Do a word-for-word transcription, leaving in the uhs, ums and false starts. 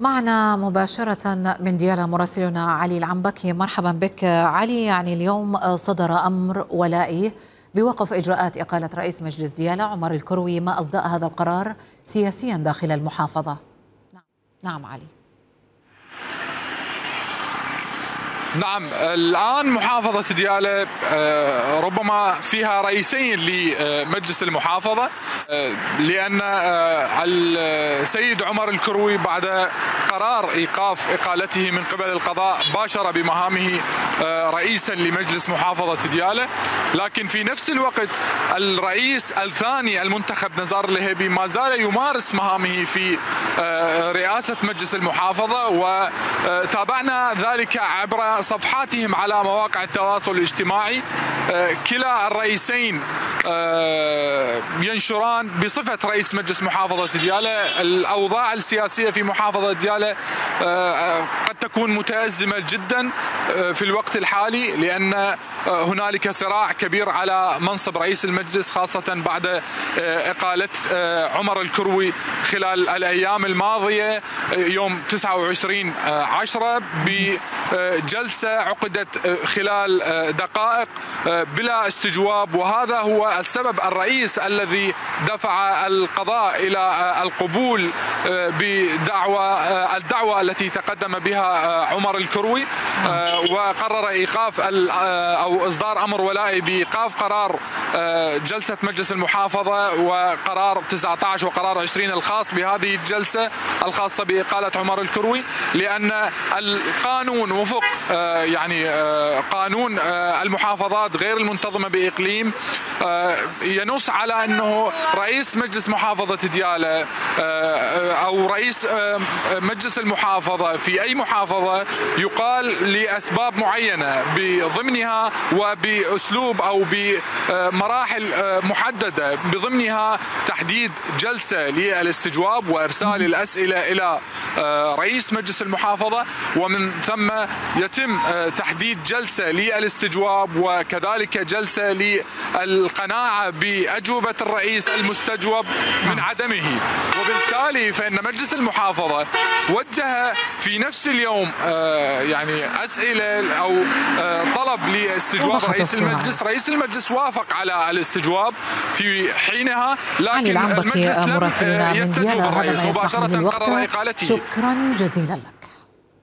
معنا مباشرة من ديالى مراسلنا علي العنبكي. مرحبا بك علي. يعني اليوم صدر أمر ولائي بوقف إجراءات إقالة رئيس مجلس ديالى عمر الكروي، ما أصدق هذا القرار سياسيا داخل المحافظة. نعم علي. نعم، الآن محافظة ديالى ربما فيها رئيسين لمجلس المحافظة، لأن السيد عمر الكروي بعد قرار إيقاف إقالته من قبل القضاء باشر بمهامه رئيسا لمجلس محافظة ديالى، لكن في نفس الوقت الرئيس الثاني المنتخب نزار اللهيبي ما زال يمارس مهامه في رئاسة مجلس المحافظة، وتابعنا ذلك عبر صفحاتهم على مواقع التواصل الاجتماعي. كلا الرئيسين ينشران بصفة رئيس مجلس محافظة ديالى. الأوضاع السياسية في محافظة ديالى قد تكون متأزمة جدا في الوقت الحالي، لأن هنالك صراع كبير على منصب رئيس المجلس، خاصة بعد إقالة عمر الكروي خلال الأيام الماضية يوم تسعة وعشرين عشرة بجلسة عقدت خلال دقائق بلا استجواب، وهذا هو السبب الرئيس الذي دفع القضاء إلى القبول بدعوى الدعوة التي تقدم بها عمر الكروي، وقرر إيقاف أو إصدار أمر ولائي بإيقاف قرار جلسة مجلس المحافظة وقرار تسعة عشر وقرار عشرين الخاص بهذه الجلسة الخاصة بإقالة عمر الكروي، لأن القانون وفق يعني قانون المحافظات غير المنتظمة بإقليم ينص على أنه رئيس مجلس محافظة ديالى أو رئيس مجلس المحافظة في أي محافظة يقال لأسباب معينة بضمنها وبأسلوب أو بمراحل محددة، بضمنها تحديد جلسة للاستجواب وإرسال الأسئلة إلى رئيس مجلس المحافظة، ومن ثم يتم تحديد جلسة للاستجواب وكذلك جلسة للقناعة بأجوبة الرئيس المستجوب من عدمه. وبالتالي فإن مجلس المحافظة وجه في نفس اليوم يعني أسئلة أو طلب لاستجواب رئيس المجلس، رئيس المجلس وافق على الاستجواب في حينها، لكن المجلس لم يستجوب الرئيس مباشرة، قرر إقالته. شكرا جزيلا لك.